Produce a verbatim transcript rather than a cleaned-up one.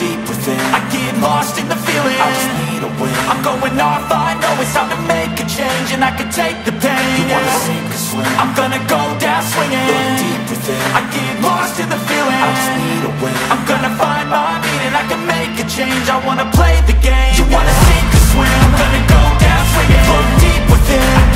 deep within. I get lost in the feeling, I just need a win. I'm going off, I know it's time to make a change. And I can take the pain, you wanna sink or swim, I'm gonna go down swinging. Look deep within, I get lost in the feeling, I just need a win. I'm gonna find my meaning, I can make a change. I wanna play the game, you wanna sink or swim, I'm gonna go down swinging. Look deep within.